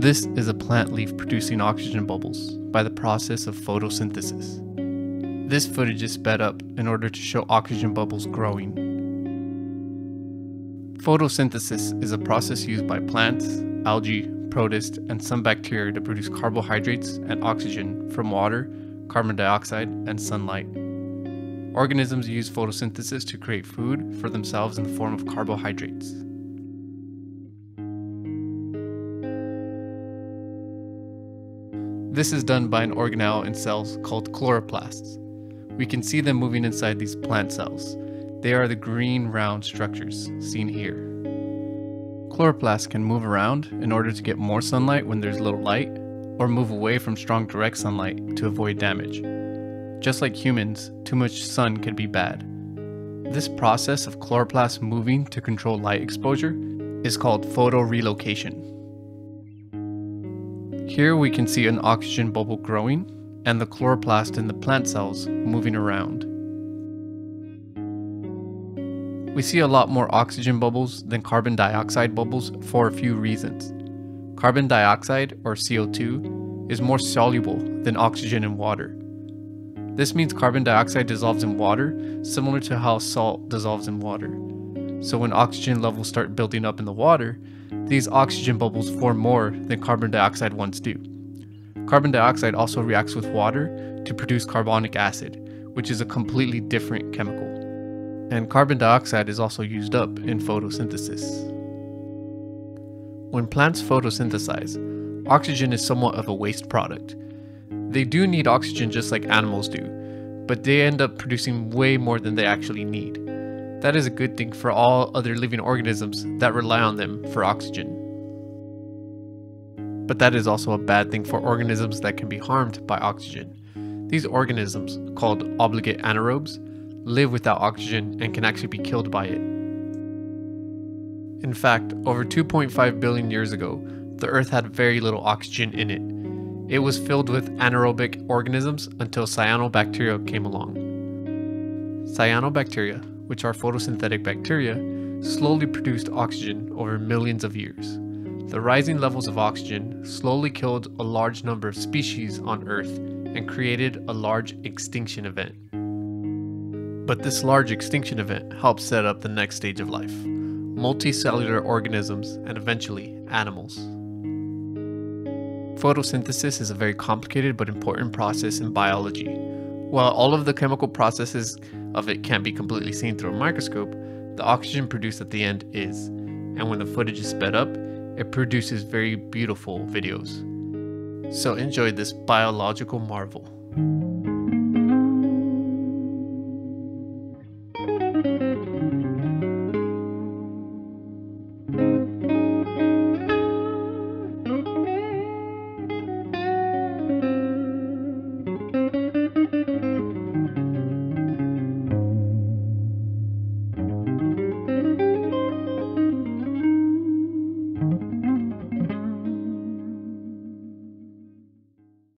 This is a plant leaf producing oxygen bubbles by the process of photosynthesis. This footage is sped up in order to show oxygen bubbles growing. Photosynthesis is a process used by plants, algae, protists, and some bacteria to produce carbohydrates and oxygen from water, carbon dioxide, and sunlight. Organisms use photosynthesis to create food for themselves in the form of carbohydrates. This is done by an organelle in cells called chloroplasts. We can see them moving inside these plant cells. They are the green round structures seen here. Chloroplasts can move around in order to get more sunlight when there's little light, or move away from strong direct sunlight to avoid damage. Just like humans, too much sun can be bad. This process of chloroplasts moving to control light exposure is called photorelocation. Here we can see an oxygen bubble growing and the chloroplast in the plant cells moving around. We see a lot more oxygen bubbles than carbon dioxide bubbles for a few reasons. Carbon dioxide, or CO2, is more soluble than oxygen in water. This means carbon dioxide dissolves in water, similar to how salt dissolves in water. So when oxygen levels start building up in the water, these oxygen bubbles form more than carbon dioxide ones do. Carbon dioxide also reacts with water to produce carbonic acid, which is a completely different chemical. And carbon dioxide is also used up in photosynthesis. When plants photosynthesize, oxygen is somewhat of a waste product. They do need oxygen just like animals do, but they end up producing way more than they actually need. That is a good thing for all other living organisms that rely on them for oxygen. But that is also a bad thing for organisms that can be harmed by oxygen. These organisms, called obligate anaerobes, live without oxygen and can actually be killed by it. In fact, over 2.5 billion years ago, the Earth had very little oxygen in it. It was filled with anaerobic organisms until cyanobacteria came along. Cyanobacteria, which are photosynthetic bacteria, slowly produced oxygen over millions of years. The rising levels of oxygen slowly killed a large number of species on Earth and created a large extinction event. But this large extinction event helped set up the next stage of life: multicellular organisms and eventually animals. Photosynthesis is a very complicated but important process in biology. While all of the chemical processes of it can't be completely seen through a microscope, the oxygen produced at the end is, and when the footage is sped up, it produces very beautiful videos. So enjoy this biological marvel.